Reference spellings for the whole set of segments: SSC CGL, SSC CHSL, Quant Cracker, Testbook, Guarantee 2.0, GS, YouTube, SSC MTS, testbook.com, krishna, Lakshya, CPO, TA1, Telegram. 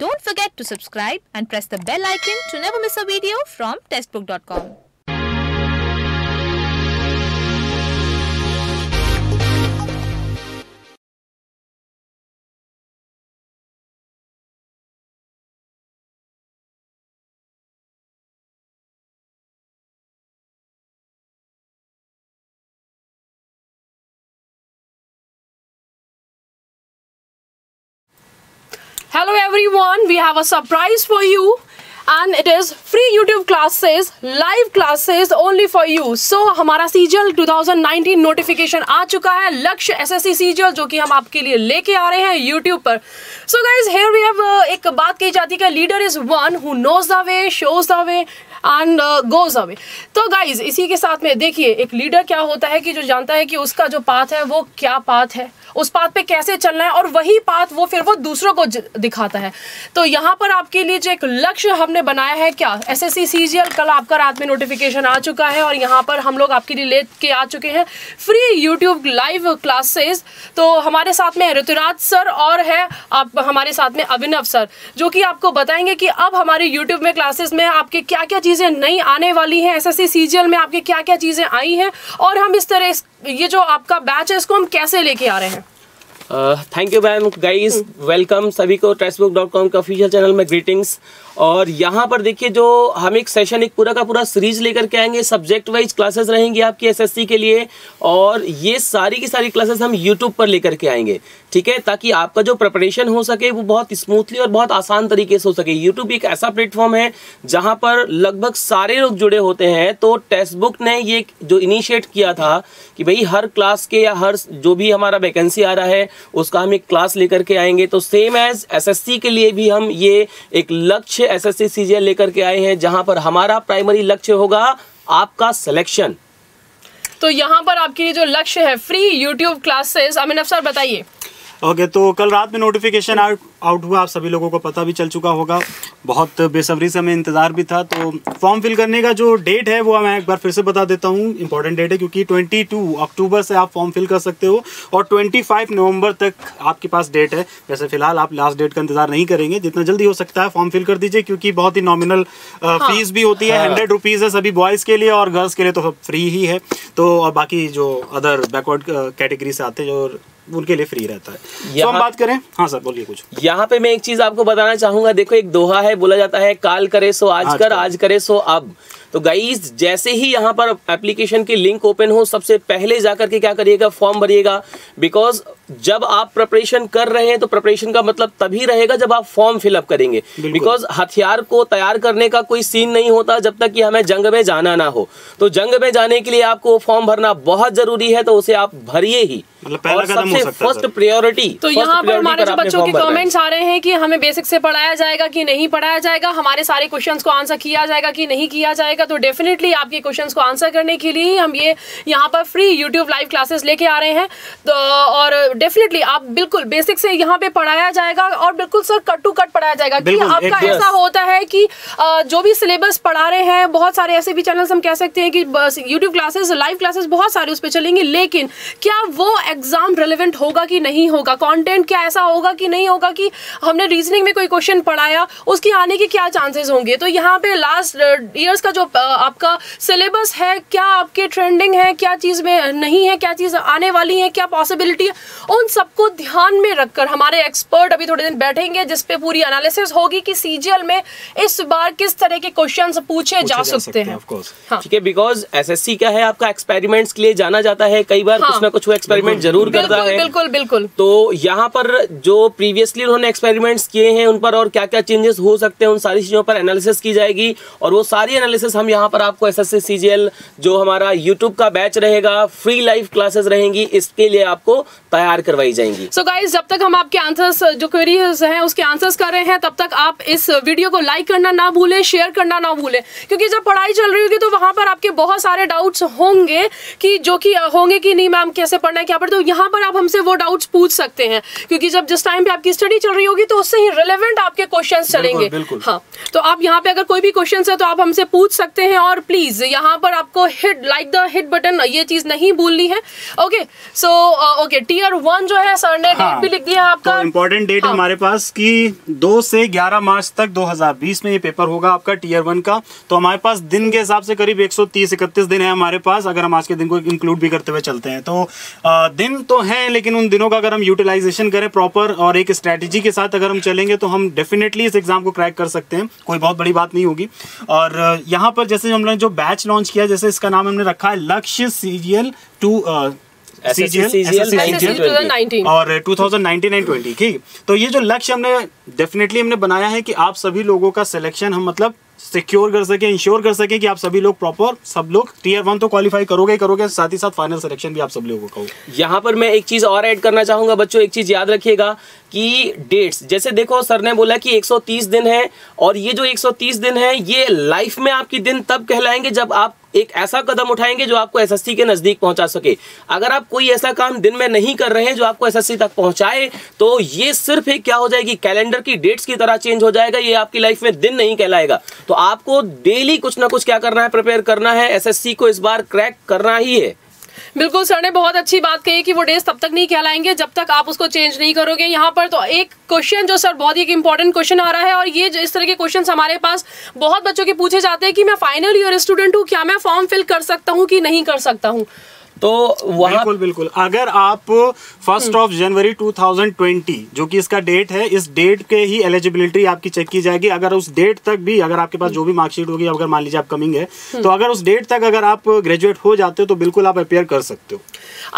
Don't forget to subscribe and press the bell icon to never miss a video from testbook.com. Hello everyone, we have a surprise for you and it is free YouTube classes, live classes only for you. So हमारा CGL 2019 notification आ चुका है, लक्ष्य SSC CGL जो कि हम आपके लिए लेके आ रहे हैं YouTube पर. So guys, here we have एक बात कही जाती है कि leader is one who knows the way, shows the way and goes away. तो guys इसी के साथ में देखिए एक leader क्या होता है कि जो जानता है कि उसका जो path है वो क्या path है, उस पाथ पे कैसे चलना है और वही पाथ वो फिर वो दूसरों को दिखाता है. तो यहाँ पर आपके लिए जो एक लक्ष्य हमने बनाया है क्या SSC CGL, कल आपका रात में नोटिफिकेशन आ चुका है और यहाँ पर हम लोग आपके लिए लेके आ चुके हैं फ्री YouTube लाइव क्लासेस. तो हमारे साथ में ऋतुराज सर और है आप हमारे साथ में अभिनव सर जो कि आपको बताएंगे कि अब हमारे यूट्यूब में क्लासेस में आपके क्या क्या चीज़ें नई आने वाली हैं, SSC CGL में आपके क्या क्या चीज़ें आई हैं और हम इस तरह ये जो आपका बैच है इसको हम कैसे लेके आ रहे हैं. Thank you ma'am. Guys welcome सभी को टेस्टबुक.com का ऑफिशियल चैनल में ग्रीटिंग्स. और यहाँ पर देखिए जो हम एक सेशन एक पूरा का पूरा सीरीज लेकर के आएंगे, सब्जेक्ट वाइज क्लासेस रहेंगी आपकी एसएससी के लिए और ये सारी की सारी क्लासेस हम यूट्यूब पर लेकर के आएंगे, ठीक है, ताकि आपका जो प्रिपरेशन हो सके वो बहुत स्मूथली और बहुत आसान तरीके से हो सके. यूट्यूब एक ऐसा प्लेटफॉर्म है जहाँ पर लगभग सारे लोग जुड़े होते हैं. तो टेस्टबुक ने ये जो इनिशिएट किया था कि भाई हर क्लास के या हर जो भी हमारा वैकेंसी आ रहा है उसका हम एक क्लास लेकर के आएंगे. तो सेम एज एसएससी के लिए भी हम ये एक लक्ष्य एसएससी सीजीएल लेकर के आए हैं जहां पर हमारा प्राइमरी लक्ष्य होगा आपका सिलेक्शन. तो यहां पर आपके लिए जो लक्ष्य है free YouTube classes, Abhinav sir बताइए. ओके तो कल रात में नोटिफिकेशन आउट हुआ, आप सभी लोगों को पता भी चल चुका होगा, बहुत बेसब्री से हमें इंतज़ार भी था. तो फॉर्म फिल करने का जो डेट है वो मैं एक बार फिर से बता देता हूँ, इंपॉर्टेंट डेट है क्योंकि 22 अक्टूबर से आप फॉर्म फिल कर सकते हो और 25 नवंबर तक आपके पास डेट है. वैसे फिलहाल आप लास्ट डेट का इंतजार नहीं करेंगे, जितना जल्दी हो सकता है फॉर्म फिल कर दीजिए क्योंकि बहुत ही नॉमिनल फीस भी होती है, 100 रुपीज़ है सभी बॉयज़ के लिए और गर्ल्स के लिए तो फ्री ही है. तो और बाकी जो अदर बैकवर्ड कैटेगरी से आते हैं जो उनके लिए फ्री रहता है. तो हम बात करें, हाँ सर बोलिए कुछ. यहाँ पे मैं एक चीज आपको बताना चाहूंगा, देखो एक दोहा है, बोला जाता है काल करे सो आज कर, आज करे सो अब. तो गाइज जैसे ही यहाँ पर एप्लीकेशन की लिंक ओपन हो सबसे पहले जाकर के क्या करिएगा, फॉर्म भरिएगा. बिकॉज जब आप प्रिपरेशन कर रहे हैं तो प्रिपरेशन का मतलब तभी रहेगा जब आप फॉर्म फिलअप करेंगे, बिकॉज हथियार को तैयार करने का कोई सीन नहीं होता जब तक कि हमें जंग में जाना ना हो. तो जंग में जाने के लिए आपको फॉर्म भरना बहुत जरूरी है, तो उसे आप भरिए ही, मतलब पहला कदम हो सकता है फर्स्ट प्रायोरिटी. तो यहाँ पर हमारे जो बच्चों के कमेंट्स आ रहे हैं कि हमें बेसिक से पढ़ाया जाएगा कि नहीं पढ़ाया जाएगा, हमारे सारे क्वेश्चंस को आंसर किया जाएगा कि नहीं किया जाएगा. तो डेफिनेटली आपके क्वेश्चंस को आंसर करने के लिए हम ये यहाँ पर फ्री यूट्यूब लाइव क्लासेस लेके आ रहे हैं. तो और डेफिनेटली आप बिल्कुल बेसिक से यहाँ पे पढ़ाया जाएगा और बिल्कुल सर कट टू कट पढ़ाया जाएगा. कि आपका ऐसा होता है कि जो भी सिलेबस पढ़ा रहे हैं, बहुत सारे ऐसे भी चैनल्स हम कह सकते हैं कि यूट्यूब क्लासेस लाइव क्लासेस बहुत सारे उस पर चलेंगे, लेकिन क्या वो एग्जाम रेलेवेंट होगा कि नहीं होगा, कंटेंट क्या ऐसा होगा कि नहीं होगा कि हमने रीजनिंग में कोई क्वेश्चन पढ़ाया उसकी आने के क्या चांसेस होंगे. तो यहाँ पे लास्ट ईयर्स का जो आपका सिलेबस है, क्या आपके ट्रेंडिंग है, क्या चीज़ में नहीं है, क्या चीज़ आने वाली है, क्या पॉसिबिलिटी है, उन सबको ध्यान में रखकर हमारे एक्सपर्ट अभी थोड़े दिन बैठेंगे जिसपे पूरी एनालिसिस होगी कि सीजीएल में इस बार किस तरह के क्वेश्चन पूछे जा सकते हैं. ठीक है, बिकॉज एसएससी क्या है आपका एक्सपेरिमेंट्स के लिए जाना जाता है, कई बार कुछ ना कुछ एक्सपेरिमेंट जरूर करता है. बिल्कुल बिल्कुल. तो यहाँ पर जो प्रीवियसली उन्होंने एक्सपेरिमेंट्स किए हैं उन पर और क्या क्या चेंजेस हो सकते हैं उन सारी चीज़ों पर एनालिसिस की जाएगी और वो सारी एनालिसिस हम यहाँ पर आपको एसएससी सीजीएल जो हमारा यूट्यूब का बैच रहेगा, फ्री लाइव क्लासेस रहेंगी, इसके लिए आपको तैयार करवाई जाएंगी. सो गाइज जब तक हम आपके आंसर्स जो क्वेरीज हैं उसके आंसर्स कर रहे हैं तब तक आप इस वीडियो को लाइक करना ना भूलें, शेयर करना ना भूलें, क्योंकि जब पढ़ाई चल रही होगी तो वहाँ पर आपके बहुत सारे डाउट्स होंगे कि जो कि होंगे कि नहीं मैम कैसे पढ़ना है क्या पढ़. तो यहाँ पर आप हमसे वो डाउट्स पूछ सकते हैं क्योंकि जब जिस टाइम पे आपकी स्टडी चल रही होगी तो उससे ही रिलेवेंट आपके क्वेश्चंस चलेंगे. हाँ, तो आप यहाँ पे अगर कोई भी क्वेश्चंस है तो आप हमसे पूछ सकते सकते हैं। और प्लीज़ यहाँ पर आपको hit like the hit button ये चीज़ नहीं भूलनी है। Okay so okay tier one जो है सर ने डेट भी लिख दिया आपका इम्पोर्टेंट डेट हमारे पास कि 2 से 11 मार्च तक 2020 में ये पेपर होगा आपका टीयर वन का। तो हमारे पास दिन के हिसाब से करीब 130-31 दिन है हमारे पास, अगर हम आज के दिन को इंक्लूड भी करते हुए चलते हैं तो दिन तो है, लेकिन उन दिनों का अगर हम यूटिलाइजेशन करें प्रॉपर और एक स्ट्रैटेजी के साथ अगर हम चलेंगे तो हम डेफिनेटली इस एग्जाम को क्रैक कर सकते हैं, कोई बहुत बड़ी बात नहीं होगी। और यहाँ पर जैसे हमने जो बैच लॉन्च किया, जैसे इसका नाम हमने रखा है लक्ष्य CGL 2019 और 2019 एंड 20 ठीक। तो ये जो लक्ष्य हमने डेफिनेटली हमने बनाया है कि आप सभी लोगों का सिलेक्शन हम मतलब सिक्योर कर सके, इंश्योर कर सके कि आप सभी लोग प्रॉपर सब लोग टीयर वन तो क्वालिफाई करोगे ही करोगे, साथ ही साथ फाइनल सिलेक्शन भी आप सब लोगों का हो। यहाँ पर मैं एक चीज़ और ऐड करना चाहूँगा बच्चों, एक चीज़ याद रखिएगा कि डेट्स जैसे देखो सर ने बोला कि 130 दिन है, और ये जो 130 दिन है ये लाइफ में आपकी दिन तब कहलाएंगे जब आप एक ऐसा कदम उठाएंगे जो आपको SSC के नज़दीक पहुंचा सके। अगर आप कोई ऐसा काम दिन में नहीं कर रहे हैं जो आपको SSC तक पहुंचाए तो ये सिर्फ एक क्या हो जाएगी, कैलेंडर की डेट्स की तरह चेंज हो जाएगा, ये आपकी लाइफ में दिन नहीं कहलाएगा। तो आपको डेली कुछ ना कुछ क्या करना है, प्रिपेयर करना है, SSC को इस बार क्रैक करना ही है। बिल्कुल सर ने बहुत अच्छी बात कही कि वो डेज तब तक नहीं कहलाएंगे जब तक आप उसको चेंज नहीं करोगे। यहाँ पर तो एक क्वेश्चन जो सर बहुत ही इंपॉर्टेंट क्वेश्चन आ रहा है, और ये इस तरह के क्वेश्चन हमारे पास बहुत बच्चों के पूछे जाते हैं कि मैं फाइनल ईयर स्टूडेंट हूँ, क्या मैं फॉर्म फिल कर सकता हूँ कि नहीं कर सकता हूँ। तो वहाँ बिल्कुल बिल्कुल अगर आप 1 जनवरी 2020 जो कि इसका डेट है, इस डेट के ही एलिजिबिलिटी आपकी चेक की जाएगी। अगर उस डेट तक भी अगर आपके पास जो भी मार्कशीट होगी, अगर मान लीजिए आप कमिंग है तो अगर उस डेट तक अगर आप ग्रेजुएट हो जाते हो तो बिल्कुल आप अपेयर कर सकते हो।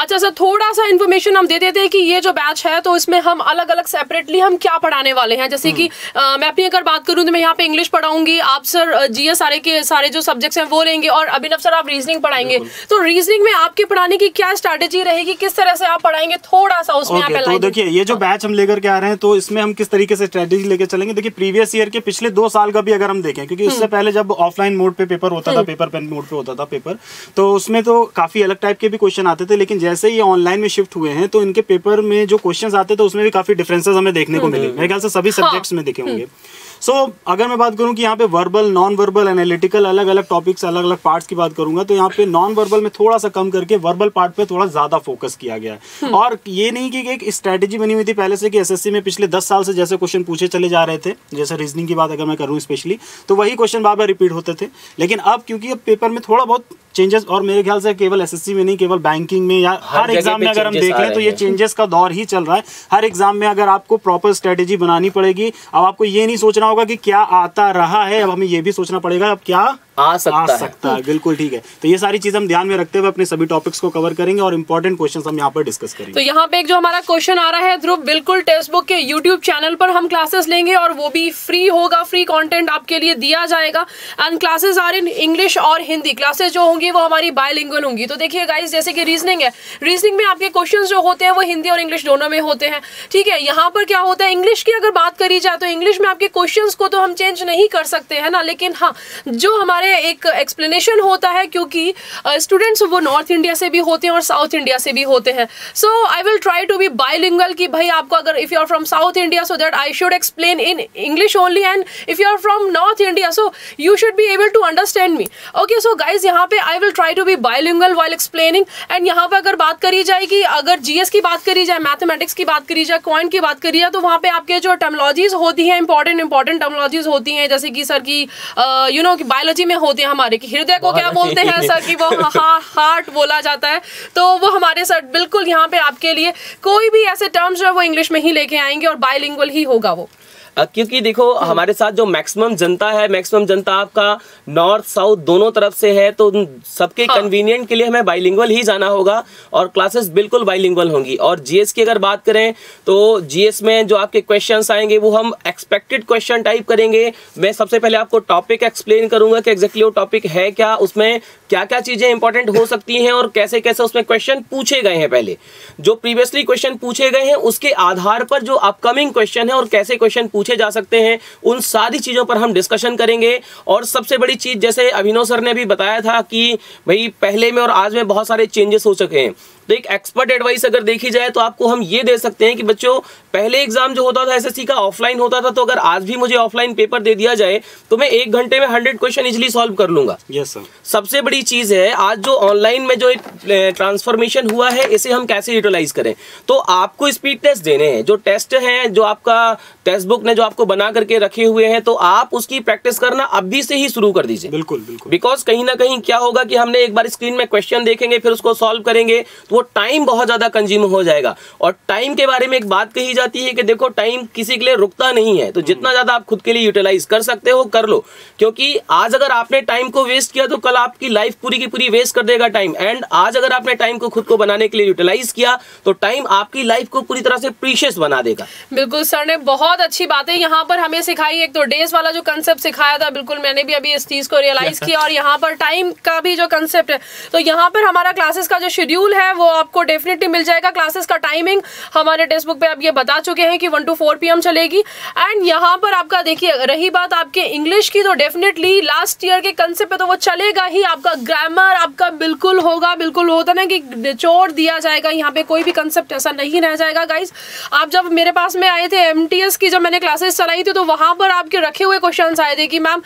अच्छा सर, थोड़ा सा इन्फॉर्मेशन हम दे देते हैं कि ये जो बैच है तो इसमें हम अलग अलग सेपरेटली हम क्या पढ़ाने वाले हैं। जैसे कि मैं अपनी अगर बात करूँ तो मैं यहाँ पे इंग्लिश पढ़ाऊंगी, आप सर जीएस सारे के सारे जो सब्जेक्ट्स हैं वो लेंगे, और अभिनव सर आप रीजनिंग पढ़ाएंगे। तो रीजनिंग में आपके पढ़ाने की क्या स्ट्रेटेजी रहेगी, किस तरह से आप पढ़ाएंगे, थोड़ा सा उसमें आप तो देखिए ये जो बैच हम लेकर के आ रहे हैं तो इसमें हम किस तरीके से स्ट्रेटेजी लेकर चलेंगे। देखिए प्रीवियस ईयर के पिछले 2 साल का भी अगर हम देखें, क्योंकि उससे पहले जब ऑफलाइन मोड पे पेपर होता था, पेपर पेन मोड पे होता था पेपर, तो उसमें तो काफी अलग टाइप के भी क्वेश्चन आते थे, लेकिन जैसे ये ऑनलाइन में शिफ्ट हुए हैं तो इनके पेपर में जो क्वेश्चन आते थे उसमें भी काफी डिफरेंसेस हमें देखने को मिले, मेरे ख्याल से सभी सब्जेक्ट्स में दिखे होंगे। सो अगर मैं बात करूं कि यहाँ पे वर्बल, नॉन वर्बल, एनालिटिकल, अलग अलग टॉपिक्स, अलग अलग पार्ट्स की बात करूंगा, तो यहाँ पे नॉन वर्बल में थोड़ा सा कम करके वर्बल पार्ट पे थोड़ा ज्यादा फोकस किया गया है। और ये नहीं कि एक स्ट्रेटेजी बनी हुई थी पहले से कि एसएससी में पिछले 10 साल से जैसे क्वेश्चन पूछे चले जा रहे थे, जैसे रीजनिंग की बात अगर मैं करूँ स्पेशली, तो वही क्वेश्चन बार बार रिपीट होते थे। लेकिन अब क्योंकि अब पेपर में थोड़ा बहुत चेंजेस, और मेरे ख्याल से केवल एसएससी में नहीं, केवल बैंकिंग में या हर एग्जाम में अगर हम देख लें तो ये चेंजेस का दौर ही चल रहा है। हर एग्जाम में अगर आपको प्रॉपर स्ट्रेटेजी बनानी पड़ेगी। अब आपको ये नहीं सोचना होगा कि क्या आता रहा है, अब हमें ये भी सोचना पड़ेगा अब क्या आ सकता है। बिल्कुल ठीक है, तो ये सारी चीज हम ध्यान में रखते हुए अपने सभी टॉपिक्स को कवर करेंगे और इंपॉर्टेंट क्वेश्चंस हम यहाँ पर डिस्कस करेंगे। तो यहाँ पे एक जो हमारा क्वेश्चन आ रहा है ध्रुव, बिल्कुल टेक्स्टबुक के यूट्यूब चैनल पर हम क्लासेस लेंगे और वो भी फ्री होगा, फ्री कंटेंट आपके लिए दिया जाएगा। And classes are in English और हिंदी, क्लासेस जो होंगी वो हमारी बायलिंगुअल होंगी। तो देखिए गाइस, जैसे कि रीजनिंग है, रीजनिंग में आपके क्वेश्चन जो होते हैं वो हिंदी और इंग्लिश दोनों में होते हैं, ठीक है। यहाँ पर क्या होता है, इंग्लिश की अगर बात करी जाए तो इंग्लिश में आपके क्वेश्चन को तो हम चेंज नहीं कर सकते हैं ना, लेकिन हाँ जो हमारे एक एक्सप्लेनेशन होता है, क्योंकि स्टूडेंट्स वो नॉर्थ इंडिया से भी होते हैं और साउथ इंडिया से भी होते हैं। So I will try to be bilingual कि भाई आपको अगर if you are from south India so that I should explain in English only, and if you are from north India so you should be able to understand me. Okay so guys यहाँ पे I will try to be bilingual while explaining. And यहाँ पर अगर बात करी जाए कि अगर जीएस की बात करी जाए, मैथमेटिक्स की बात करी जाए, क्वांट की बात करी जाए, तो वहाँ पे आपके जो टर्मिनोलॉजीज होती हैं, इंपॉर्टेंट टर्मिनोलॉजीज होती हैं, जैसे कि सर की यू नो कि बायोलॉजी में होते हैं हमारे कि हृदय को क्या बोलते हैं सर कि वो हार्ट बोला जाता है, तो वो हमारे सर बिल्कुल यहाँ पे आपके लिए कोई भी ऐसे टर्म्स जो है वो इंग्लिश में ही लेके आएंगे और बायलिंगुअल ही होगा वो। क्योंकि देखो हमारे साथ जो मैक्सिमम जनता है, मैक्सिमम जनता आपका नॉर्थ साउथ दोनों तरफ से है, तो सबके कन्वीनियंट के लिए हमें बाइलिंगुअल ही जाना होगा और क्लासेस बिल्कुल बाइलिंगुअल होंगी। और जीएस की अगर बात करें तो जीएस में जो आपके क्वेश्चंस आएंगे वो हम एक्सपेक्टेड क्वेश्चन टाइप करेंगे। मैं सबसे पहले आपको टॉपिक एक्सप्लेन करूंगा कि एग्जैक्टली वो टॉपिक है क्या, उसमें क्या क्या चीज़ें इंपॉर्टेंट हो सकती हैं और कैसे कैसे उसमें क्वेश्चन पूछे गए हैं। पहले जो प्रीवियसली क्वेश्चन पूछे गए हैं उसके आधार पर जो अपकमिंग क्वेश्चन है और कैसे क्वेश्चन पूछे जा सकते हैं, उन सारी चीज़ों पर हम डिस्कशन करेंगे। और सबसे बड़ी चीज़ जैसे अभिनव सर ने भी बताया था कि भाई पहले में और आज में बहुत सारे चेंजेस हो चुके हैं, तो एक एक्सपर्ट एडवाइस अगर देखी जाए तो आपको हम ये दे सकते हैं कि बच्चों पहले एग्जाम जो होता था एसएससी का ऑफलाइन होता था, तो अगर आज भी मुझे ऑफलाइन पेपर दे दिया जाए तो मैं 1 घंटे में 100 क्वेश्चन इजिली सॉल्व कर लूंगा। Yes sir. सबसे बड़ी चीज है आज जो ऑनलाइन में जो ट्रांसफॉर्मेशन हुआ है इसे हम कैसे यूटिलाइज करें। तो आपको स्पीड टेस्ट देने हैं, जो टेस्ट हैं जो आपका टेस्ट बुक ने जो आपको बना करके रखे हुए हैं, तो आप उसकी प्रैक्टिस करना अभी से ही शुरू कर दीजिए। बिल्कुल बिल्कुल, बिकॉज कहीं ना कहीं क्या होगा कि हमने एक बार स्क्रीन में क्वेश्चन देखेंगे फिर उसको सॉल्व करेंगे तो वो टाइम बहुत ज्यादा कंज्यूम हो जाएगा। और टाइम के बारे में एक बात कही जाती है कि देखो टाइम किसी के लिए रुकता नहीं है, तो जितना ज्यादा आप खुद के लिए यूटिलाइज कर सकते हो कर लो, क्योंकि आज अगर आपने टाइम को वेस्ट किया तो कल आपकी लाइफ पूरी की पूरी वेस्ट कर देगा टाइम। एंड आज अगर आपने टाइम को खुद को बनाने के लिए यूटिलाइज किया तो टाइम आपकी लाइफ को पूरी तरह से प्रीशियस बना देगा। बिल्कुल सर ने बहुत अच्छी बातें यहाँ पर हमें सिखाई। एक तो डेज वाला जो कंसेप्ट सिखाया था, बिल्कुल मैंने भी अभी इस चीज को रियलाइज किया, और यहाँ पर टाइम का भी जो कंसेप्ट है, तो यहाँ पर हमारा क्लासेस का जो शेड्यूल है वो आपको डेफिनेटली मिल जाएगा। क्लासेस का टाइमिंग हमारे टेक्स्ट बुक पे आप ये बता चुके हैं कि 1 to 4 PM चलेगी। एंड यहाँ पर आपका देखिए, रही बात आपके इंग्लिश की, तो डेफिनेटली लास्ट ईयर के कंसेप्ट पे तो वो चलेगा ही। आपका ग्रामर आपका बिल्कुल होगा, बिल्कुल होता ना कि निचोड़ दिया जाएगा, यहाँ पे कोई भी कंसेप्ट ऐसा नहीं रह जाएगा। गाइज आप जब मेरे पास में आए थे MTS की जब मैंने क्लासेस चलाई थी तो वहाँ पर आपके रखे हुए क्वेश्चंस आए थे कि मैम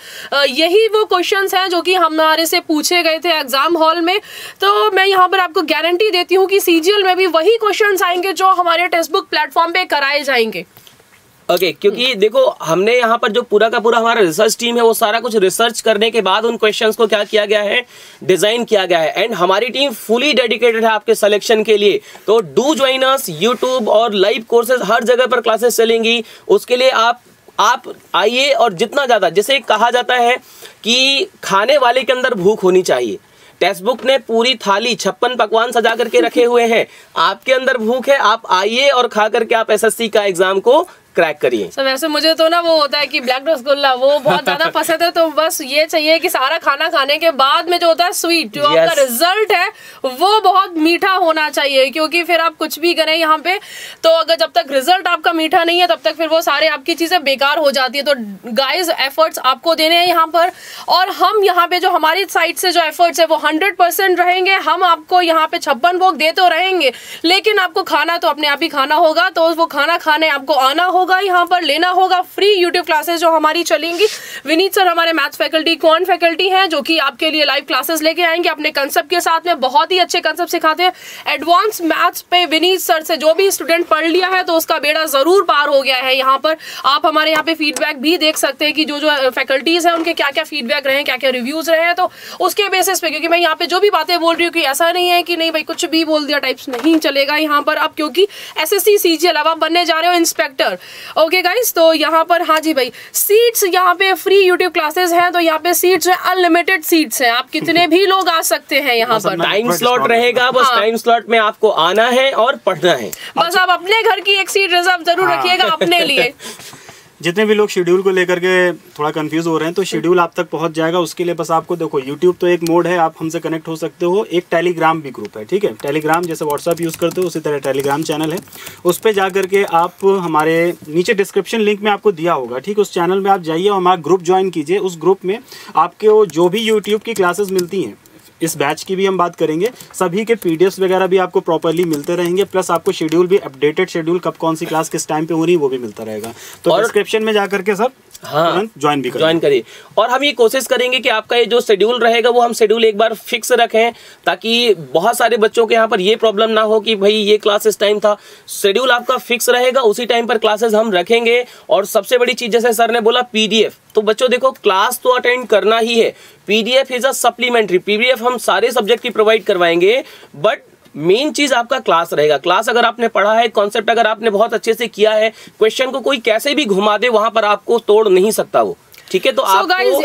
यही वो क्वेश्चंस हैं जो कि हमारे से पूछे गए थे एग्जाम हॉल में। तो मैं यहाँ पर आपको गारंटी देती हूँ कि CGL में भी वही क्वेश्चंस आएंगे जो हमारे टेक्स्ट बुक प्लेटफॉर्म पे कराए जाएंगे। ओके क्योंकि देखो हमने यहाँ पर जो पूरा का पूरा हमारा रिसर्च टीम है वो सारा कुछ रिसर्च करने के बाद उन क्वेश्चंस को क्या किया गया है, डिजाइन किया गया है। एंड हमारी टीम फुली डेडिकेटेड है आपके सिलेक्शन के लिए। तो डू ज्वाइन अस, यूट्यूब और लाइव कोर्सेज हर जगह पर क्लासेस चलेंगी, उसके लिए आप आइए। और जितना ज़्यादा, जैसे कहा जाता है कि खाने वाले के अंदर भूख होनी चाहिए, टेक्स्ट बुक ने पूरी थाली 56 पकवान सजा करके रखे हुए हैं, आपके अंदर भूख है, आप आइए और खा करके आप SSC का एग्जाम को क्रैक करिए। सर वैसे मुझे तो ना वो होता है कि ब्लैक रसगुल्ला वो बहुत ज्यादा पसंद है, तो बस ये चाहिए कि सारा खाना खाने के बाद में जो होता है स्वीट जो आपका रिजल्ट है वो बहुत मीठा होना चाहिए, क्योंकि फिर आप कुछ भी करें यहाँ पे तो अगर जब तक रिजल्ट आपका मीठा नहीं है तब तक फिर वो सारे आपकी चीजें बेकार हो जाती है। तो गाइज एफर्ट्स आपको देने हैं यहाँ पर, और हम यहाँ पे जो हमारी साइड से जो एफर्ट्स है वो 100% रहेंगे। हम आपको यहाँ पे 56 भोग दे तो रहेंगे, लेकिन आपको खाना तो अपने आप ही खाना होगा, तो वो खाना खाने आपको आना होगा, यहाँ पर लेना होगा। फ्री यूट्यूब क्लासेस जो हमारी चलेंगी, विनीत सर हमारे मैथ्स फैकल्टी कॉन फैकल्टी हैं जो कि आपके लिए लाइव क्लासेस लेके आएंगे अपने कंसेप्ट के साथ में, बहुत ही अच्छे कंसेप्ट सिखाते हैं। एडवांस मैथ्स पे विनीत सर से जो भी स्टूडेंट पढ़ लिया है तो उसका बेड़ा जरूर पार हो गया है। यहाँ पर आप हमारे यहाँ पे फीडबैक भी देख सकते हैं कि जो जो फैकल्टीज हैं उनके क्या क्या फीडबैक रहे, क्या क्या रिव्यूज रहे हैं, तो उसके बेसिस पे, क्योंकि मैं यहाँ पे जो भी बातें बोल रही हूँ कि ऐसा नहीं है कि नहीं भाई कुछ भी बोल दिया टाइप्स नहीं चलेगा यहाँ पर आप, क्योंकि SSC CGL अब आप बनने जा रहे हो इंस्पेक्टर। ओके गाइस, तो यहाँ पर हाँ जी भाई सीट्स यहाँ पे फ्री यूट्यूब क्लासेस हैं, तो यहाँ पे सीट्स अनलिमिटेड सीट्स हैं, आप कितने भी लोग आ सकते हैं यहाँ पर। टाइम स्लॉट रहेगा, बस टाइम स्लॉट में आपको आना है और पढ़ना है। बस आप अपने घर की एक सीट रिजर्व जरूर रखिएगा अपने लिए। जितने भी लोग शेड्यूल को लेकर के थोड़ा कंफ्यूज हो रहे हैं तो शेड्यूल आप तक पहुंच जाएगा। उसके लिए बस आपको देखो यूट्यूब तो एक मोड है, आप हमसे कनेक्ट हो सकते हो, एक टेलीग्राम भी ग्रुप है, ठीक है। टेलीग्राम जैसे व्हाट्सअप यूज़ करते हो उसी तरह टेलीग्राम चैनल है, उस पर जा करके आप हमारे नीचे डिस्क्रिप्शन लिंक में आपको दिया होगा, ठीक है। उस चैनल में आप जाइए और हमारा ग्रुप ज्वाइन कीजिए। उस ग्रुप में आपके जो भी यूट्यूब की क्लासेस मिलती हैं, इस बैच की भी हम बात करेंगे, सभी के PDF वगैरह भी आपको प्रॉपर्ली मिलते रहेंगे, प्लस आपको शेड्यूल भी अपडेटेड शेड्यूल कब कौन सी क्लास किस टाइम पे हो रही है वो भी मिलता रहेगा। तो डिस्क्रिप्शन में जाकर के सब ज्वाइन करिए। और हम ये कोशिश करेंगे कि आपका ये जो शेड्यूल रहेगा वो हम शेड्यूल एक बार फिक्स रखें, ताकि बहुत सारे बच्चों के यहाँ पर ये प्रॉब्लम ना हो कि भाई ये क्लास इस टाइम था। शेड्यूल आपका फिक्स रहेगा, उसी टाइम पर क्लासेस हम रखेंगे। और सबसे बड़ी चीज जैसे सर ने बोला PDF, तो बच्चों देखो क्लास तो अटेंड करना ही है, PDF is a supplementary. PDF हम सारे सब्जेक्ट की प्रोवाइड करवाएंगे, बट मेन चीज आपका क्लास रहेगा। क्लास अगर आपने पढ़ा है, कॉन्सेप्ट अगर आपने बहुत अच्छे से किया है, क्वेश्चन को कोई कैसे भी घुमा दे वहां पर आपको तोड़ नहीं सकता वो, ठीक है। तो आप गाइस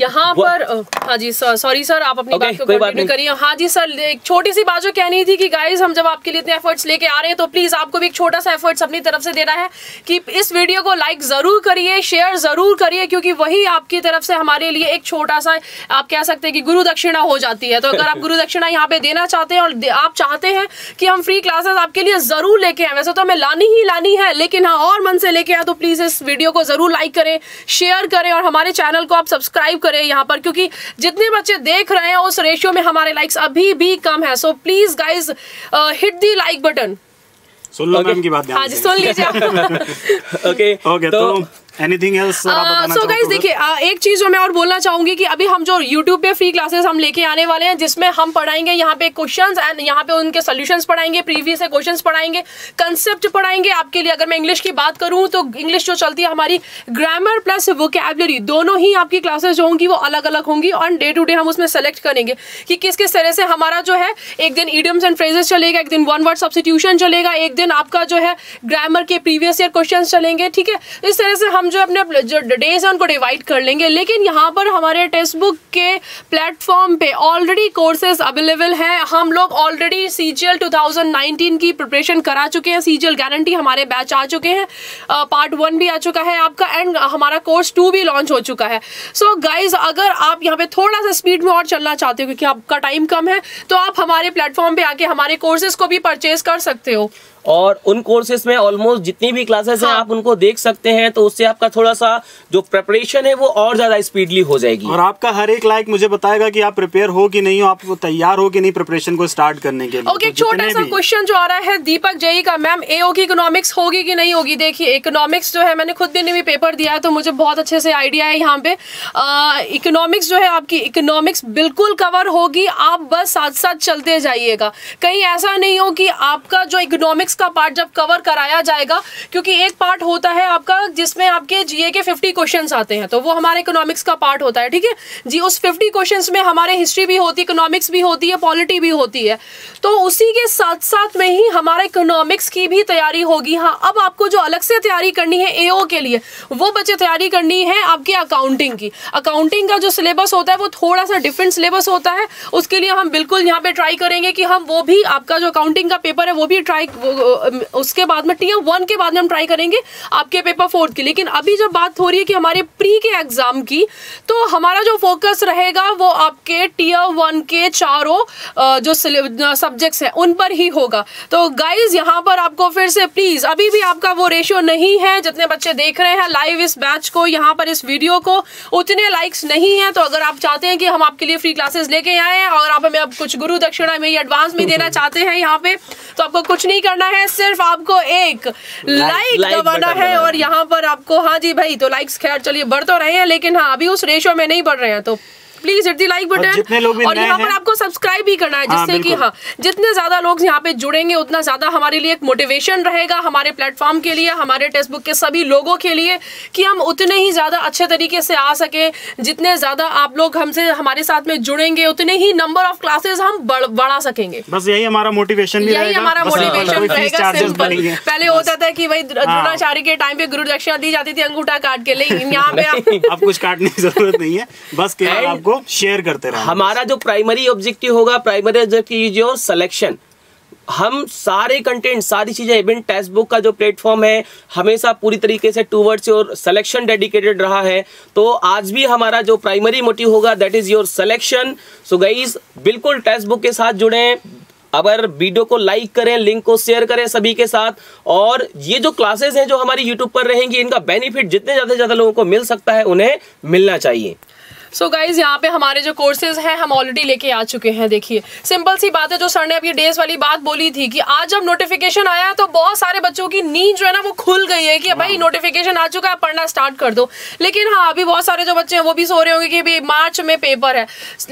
यहाँ पर हाँ जी सर, सॉरी सर आप अपनी बात को कंटिन्यू करिए। हाँ जी सर, एक छोटी सी बात जो कहनी थी कि गाइस हम जब आपके लिए इतने एफर्ट्स लेके आ रहे हैं तो प्लीज आपको भी एक छोटा सा एफर्ट्स अपनी तरफ से देना है कि इस वीडियो को लाइक जरूर करिए, शेयर जरूर करिए, क्योंकि वही आपकी तरफ से हमारे लिए एक छोटा सा आप कह सकते हैं कि गुरु दक्षिणा हो जाती है। तो अगर आप गुरु दक्षिणा यहाँ पे देना चाहते हैं और आप चाहते हैं कि हम फ्री क्लासेस आपके लिए जरूर लेके आए, वैसे तो हमें लानी ही लानी है, लेकिन हाँ और मन से लेके आए, तो प्लीज इस वीडियो को जरूर लाइक करें, शेयर करें, हमारे चैनल को आप सब्सक्राइब करें यहाँ पर, क्योंकि जितने बच्चे देख रहे हैं उस रेशियो में हमारे लाइक्स अभी भी कम है. So please guys hit the like button. सुन लो मैम की बात ध्यान से. सुन लीजिए. ओके तो एनीथिंग एल्स सो गाइस देखिए एक चीज जो मैं और बोलना चाहूंगी कि अभी हम जो YouTube पे फ्री क्लासेस हम लेके आने वाले हैं, जिसमें हम पढ़ाएंगे यहाँ पे क्वेश्चंस एंड यहाँ पे उनके सॉल्यूशंस पढ़ाएंगे, प्रीवियस से क्वेश्चंस पढ़ाएंगे, कंसेप्ट पढ़ाएंगे आपके लिए. अगर मैं इंग्लिश की बात करूँ तो इंग्लिश जो चलती है हमारी, ग्रामर प्लस वोकैबुलरी दोनों ही आपकी क्लासेज जो होंगी वो अलग अलग होंगी और डे टू डे हम उसमें सेलेक्ट करेंगे कि किस किस तरह से हमारा जो है, एक दिन इडियम्स एंड फ्रेजेस चलेगा, एक दिन वन वर्ड सब्सटीट्यूशन चलेगा, एक दिन आपका जो है ग्रामर के प्रीवियस ईयर क्वेश्चंस चलेंगे. ठीक है, इस तरह से हम जो अपने जो डेज हैं उनको डिवाइड कर लेंगे. लेकिन यहाँ पर हमारे टेक्स्ट बुक के प्लेटफॉर्म पे ऑलरेडी कोर्सेज अवेलेबल हैं. हम लोग ऑलरेडी CGL 2019 की प्रिपरेशन करा चुके हैं. CGL गारंटी हमारे बैच आ चुके हैं, पार्ट 1 भी आ चुका है आपका एंड हमारा कोर्स 2 भी लॉन्च हो चुका है. सो गाइज अगर आप यहाँ पे थोड़ा सा स्पीड में और चलना चाहते हो क्योंकि आपका टाइम कम है, तो आप हमारे प्लेटफॉर्म पे आके हमारे कोर्सेज को भी परचेज कर सकते हो और उन कोर्सेज में ऑलमोस्ट जितनी भी क्लासेस हैं आप उनको देख सकते हैं. तो उससे आपका थोड़ा सा जो प्रिपरेशन है वो और ज्यादा स्पीडली हो जाएगी और आपका हर एक लाइक मुझे बताएगा कि आप प्रिपेयर हो कि नहीं हो, आप तैयार हो कि नहीं प्रिपरेशन को स्टार्ट करने के लिए. ओके, छोटा सा क्वेश्चन जो आ रहा है दीपक जयी का, मैम AO की इकोनॉमिक्स होगी कि नहीं होगी. देखिए इकोनॉमिक्स जो है मैंने खुद भी पेपर दिया है तो मुझे बहुत अच्छे से आइडिया है. यहाँ पे इकोनॉमिक्स जो है आपकी इकोनॉमिक्स बिल्कुल कवर होगी. आप बस साथ साथ चलते जाइएगा, कहीं ऐसा नहीं हो कि आपका जो इकोनॉमिक्स का पार्ट जब कवर कराया जाएगा, क्योंकि एक पार्ट होता है आपका जिसमें आपके जीए के 50 क्वेश्चंस आते हैं, तो वो हमारे इकोनॉमिक्स का पार्ट होता है. ठीक है जी, उस 50 क्वेश्चंस में हमारे हिस्ट्री भी होती है, इकोनॉमिक्स भी होती है, पॉलिटी भी होती है, तो उसी के साथ साथ में ही हमारे इकोनॉमिक्स की भी तैयारी होगी. हाँ, अब आपको जो अलग से तैयारी करनी है AO के लिए, वो बच्चे तैयारी करनी है आपकी अकाउंटिंग की. अकाउंटिंग का जो सिलेबस होता है वो थोड़ा सा डिफरेंट सिलेबस होता है, उसके लिए हम बिल्कुल यहाँ पे ट्राई करेंगे कि हम वो भी आपका जो अकाउंटिंग का पेपर है वो भी ट्राई, उसके बाद में TA1 के बाद में हम ट्राई करेंगे आपके पेपर 4 की. लेकिन अभी जब बात हो रही है कि हमारे प्री के एग्जाम की, तो हमारा जो फोकस रहेगा वो आपके TA1 के चारों जो सब्जेक्ट्स हैं उन पर ही होगा. तो गाइज यहाँ पर आपको फिर से प्लीज, अभी भी आपका वो रेशियो नहीं है जितने बच्चे देख रहे हैं लाइव इस बैच को, यहाँ पर इस वीडियो को उतने लाइक्स नहीं है. तो अगर आप चाहते हैं कि हम आपके लिए फ्री क्लासेस लेके आए और आप हमें अब कुछ गुरु दक्षिणा में एडवांस में देना चाहते हैं यहाँ पे, तो आपको कुछ नहीं करना है, सिर्फ आपको एक लाइक दबाना है. और यहाँ पर आपको, हाँ जी भाई, तो लाइक्स खैर चलिए बढ़ तो रहे हैं लेकिन हाँ अभी उस रेशियो में नहीं बढ़ रहे हैं, तो please hit the like button. और यहाँ पर आपको सब्सक्राइब भी करना है, जिससे कि हाँ जितने ज्यादा लोग यहाँ पे जुड़ेंगे उतना ज्यादा हमारे लिए एक मोटिवेशन रहेगा, हमारे प्लेटफॉर्म के लिए, हमारे टेक्स्ट बुक के सभी लोगों के लिए, कि हम उतने ही ज्यादा अच्छे तरीके से आ सके. जितने ज्यादा आप लोग हमसे हमारे साथ में जुड़ेंगे उतने ही नंबर ऑफ क्लासेस हम बढ़ा सकेंगे. बस यही हमारा मोटिवेशन, यही हमारा मोटिवेशन रहेगा. सिंपल, पहले होता था कि भाई द्रोणाचार्य के टाइम पे गुरु दक्षिणा दी जाती थी अंगूठा काट के, लेकिन यहाँ पे आप कुछ काटने की जरूरत नहीं है, बस केवल आपको शेयर करते रहें. हमारा जो प्राइमरी ऑब्जेक्टिव होगा, प्राइमरी ऑब्जेक्टिव जो सिलेक्शन, हम सारे कंटेंट, सारी चीजें, इवन टेक्स्ट बुक का जो प्लेटफॉर्म है हमेशा पूरी तरीके से टूवर्ड्स योर सिलेक्शन डेडिकेटेड रहा है. तो आज भी हमारा जो प्राइमरी मोटिव होगा that is your selection. So guys बिल्कुल टेक्स्ट बुक के साथ जुड़ें, अगर वीडियो को लाइक करें, लिंक को शेयर करें सभी के साथ. और ये जो क्लासेस हैं जो हमारी YouTube पर रहेंगी, इनका बेनिफिट जितने ज्यादा से ज्यादा लोगों को मिल सकता है उन्हें मिलना चाहिए. सो गाइज यहाँ पे हमारे जो कोर्सेज हैं हम ऑलरेडी लेके आ चुके हैं. देखिए सिंपल सी बात है, जो सर ने अभी डेज वाली बात बोली थी कि आज जब नोटिफिकेशन आया तो बहुत सारे बच्चों की नींद जो है ना वो खुल गई है कि भाई नोटिफिकेशन आ चुका है, पढ़ना स्टार्ट कर दो. लेकिन हाँ अभी बहुत सारे जो बच्चे हैं वो भी सो रहे होंगे कि भाई मार्च में पेपर है,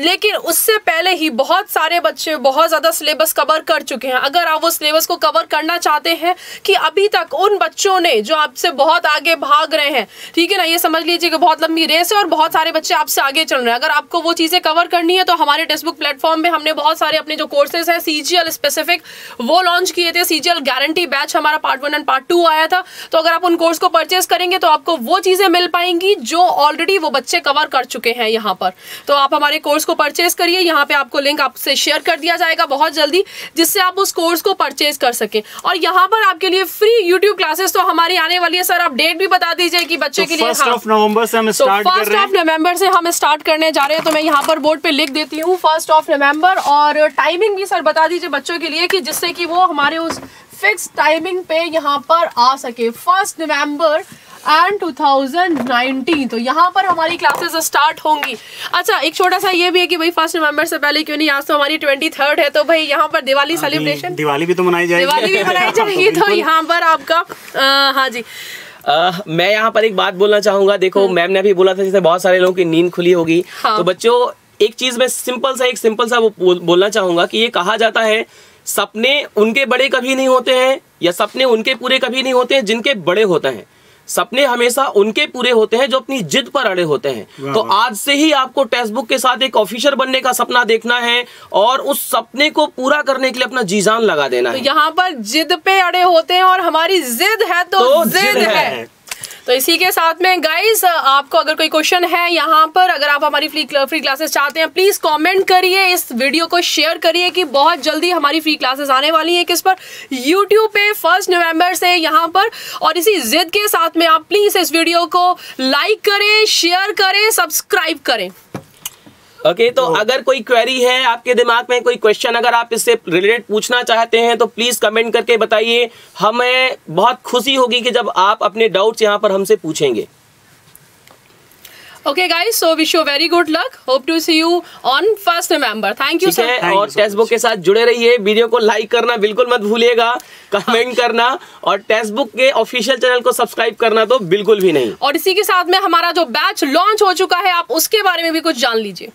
लेकिन उससे पहले ही बहुत सारे बच्चे बहुत ज़्यादा सिलेबस कवर कर चुके हैं. अगर आप वो सिलेबस को कवर करना चाहते हैं कि अभी तक उन बच्चों ने जो आपसे बहुत आगे भाग रहे हैं, ठीक है ना, ये समझ लीजिए कि बहुत लंबी रेस है और बहुत सारे बच्चे आपसे आगे चल रहे हैं. अगर आपको वो चीजें कवर करनी है तो हमारे टेक्स्ट बुक प्लेटफॉर्म पे हमने बहुत सारे अपने जो कोर्सेज हैं CGL स्पेसिफिक वो लॉन्च किए थे. CGL गारंटी बैच हमारा पार्ट 1 एंड पार्ट 2 आया था, तो अगर आप उन कोर्स को परचेज करेंगे तो आपको वो चीजें मिल पाएंगी जो ऑलरेडी वो बच्चे कवर कर चुके हैं यहाँ पर. तो आप हमारे कोर्स को परचेज करिए, यहाँ पे आपको लिंक आपसे शेयर कर दिया जाएगा बहुत जल्दी, जिससे आप उस कोर्स को परचेज कर सके. और यहाँ पर आपके लिए फ्री YouTube क्लासेस तो हमारी आने वाली है. सर आप डेट भी बता दीजिए कि बच्चे के लिए. 1 नवंबर से हम स्टार्ट करने जा रहे हैं, तो मैं यहाँ पर बोर्ड पे लिख देती हूँ 1 नवंबर. और टाइमिंग भी सर बता दीजिए बच्चों के लिए कि जिससे कि वो हमारे उस फिक्स टाइमिंग पे यहाँ पर आ सके. 1 नवंबर एंड 2019। तो यहाँ पर हमारी क्लासेस स्टार्ट होंगी। अच्छा, एक छोटा सा ये भी है कि भाई 1 नवंबर से पहले क्यों नहीं, आज तो हमारी 23rd है, तो भाई यहाँ पर दिवाली सेलिब्रेशन, दिवाली भी तो मनाई जाएगी, दिवाली भी मनाई जाएगी। तो यहाँ पर आपका हाँ जी, मैं यहाँ पर एक बात बोलना चाहूंगा। देखो मैम ने अभी बोला था जैसे बहुत सारे लोगों की नींद खुली होगी, तो बच्चों एक चीज मैं सिंपल सा वो बोलना चाहूंगा कि ये कहा जाता है सपने उनके बड़े कभी नहीं होते हैं या सपने उनके पूरे कभी नहीं होते हैं जिनके बड़े होते हैं, सपने हमेशा उनके पूरे होते हैं जो अपनी जिद पर अड़े होते हैं। तो आज से ही आपको टेक्स्टबुक के साथ एक ऑफिसर बनने का सपना देखना है और उस सपने को पूरा करने के लिए अपना जी जान लगा देना है। तो यहाँ पर जिद पे अड़े होते हैं और हमारी जिद है तो जिद है। तो इसी के साथ में गाइज, आपको अगर कोई क्वेश्चन है यहाँ पर, अगर आप हमारी फ्री क्लासेस चाहते हैं, प्लीज़ कमेंट करिए, इस वीडियो को शेयर करिए कि बहुत जल्दी हमारी फ्री क्लासेस आने वाली है, किस पर, यूट्यूब पे 1 नवंबर से यहाँ पर। और इसी जिद के साथ में आप प्लीज़ इस वीडियो को लाइक करें, शेयर करें, सब्सक्राइब करें। ओके तो अगर कोई क्वेरी है आपके दिमाग में, कोई क्वेश्चन अगर आप इससे रिलेटेड पूछना चाहते हैं तो प्लीज़ कमेंट करके बताइए, हमें बहुत खुशी होगी कि जब आप अपने डाउट्स यहाँ पर हमसे पूछेंगे। Okay guys, so wish you very good luck, hope to see you on 1 November. Thank you sir. और टेक्स्टबुक के साथ जुड़े रहिए, वीडियो को लाइक करना बिल्कुल मत भूलिएगा, कमेंट करना, और टेक्स्टबुक के ऑफिशियल चैनल को सब्सक्राइब करना तो बिल्कुल भी नहीं। और इसी के साथ में हमारा जो बैच लॉन्च हो चुका है, आप उसके बारे में भी कुछ जान लीजिए।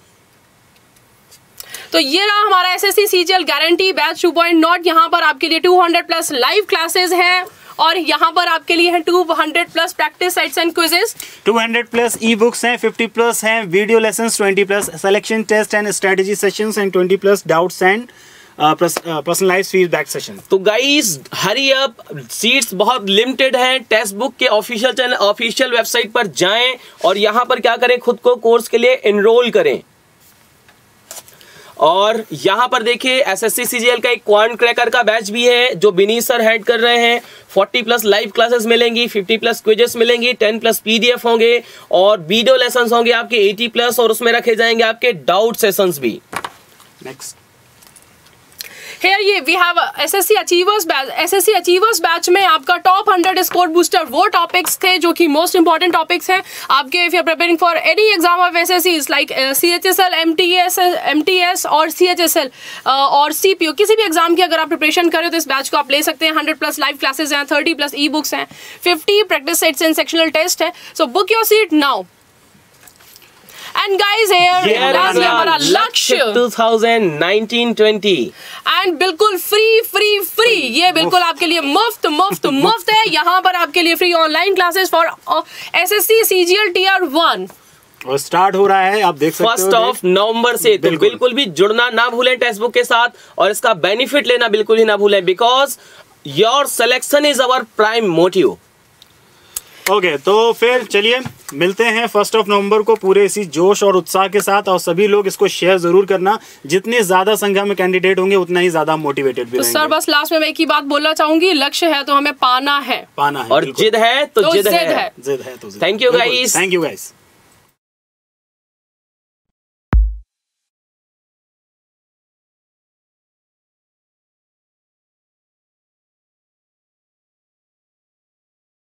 तो ये रहा हमारा SSC CGL गारंटी बैच 2.0। यहाँ पर आपके लिए 200+ लाइव क्लासेस हैं और यहाँ पर आपके लिए हैं 200+ practice sets and quizzes, 200+ e books हैं, 50+ हैं video lessons, 20+ selection test and strategy sessions and 20+ doubts and personalised feedback session. तो गाइस हरी अप, सीट्स बहुत लिमिटेड हैं। टेक्स्टबुक के ऑफिशियल चैनल, ऑफिशियल वेबसाइट पर जाएं और यहाँ पर क्या करें, खुद को कोर्स के लिए एनरोल करें। और यहाँ पर देखिए SSC CGL का एक क्वांट क्रैकर का बैच भी है जो विनीत सर हेड कर रहे हैं। 40+ लाइव क्लासेस मिलेंगी, 50+ क्विजेस मिलेंगी, 10+ PDF होंगे और वीडियो लेसन्स होंगे आपके 80+ और उसमें रखे जाएंगे आपके डाउट सेशंस भी। नेक्स्ट हेयर ये we have SSC achievers batch. SSC achievers batch में आपका टॉप 100 स्कोर बूस्टर वो टॉपिक्स थे जो कि मोस्ट इंपॉर्टेंट टॉपिक्स हैं आपके। If you are preparing for any exam of SSC like CHSL MTS और CHSL और CPO, किसी भी एग्जाम की अगर आप प्रिपरेशन करें तो इस बैच को आप ले सकते हैं। 100+ लाइव क्लासेज हैं, 30+ ई बुक्स हैं, 50 practice sets and sectional test है। So book your seat now. And guys, here लक्ष्य 2019-20 and बिल्कुल फ्री ये बिल्कुल आपके लिए मुफ्त है। यहाँ पर आपके लिए free online classes for SSC CGL Tier 1 और स्टार्ट हो रहा है, आप देख सकते हो 1 नवंबर से। तो बिल्कुल भी जुड़ना ना भूलें टेक्स्टबुक के साथ और इसका बेनिफिट लेना बिल्कुल ही ना भूलें, because your selection is our prime motive. Okay तो फिर चलिए मिलते हैं 1 नवंबर को पूरे इसी जोश और उत्साह के साथ, और सभी लोग इसको शेयर जरूर करना, जितने ज्यादा संख्या में कैंडिडेट होंगे उतना ही ज्यादा मोटिवेटेड भी रहेंगे। सर बस लास्ट में मैं एक ही बात बोलना चाहूंगी, लक्ष्य है तो हमें पाना है, और जिद है तो जिद है। Thank you guys.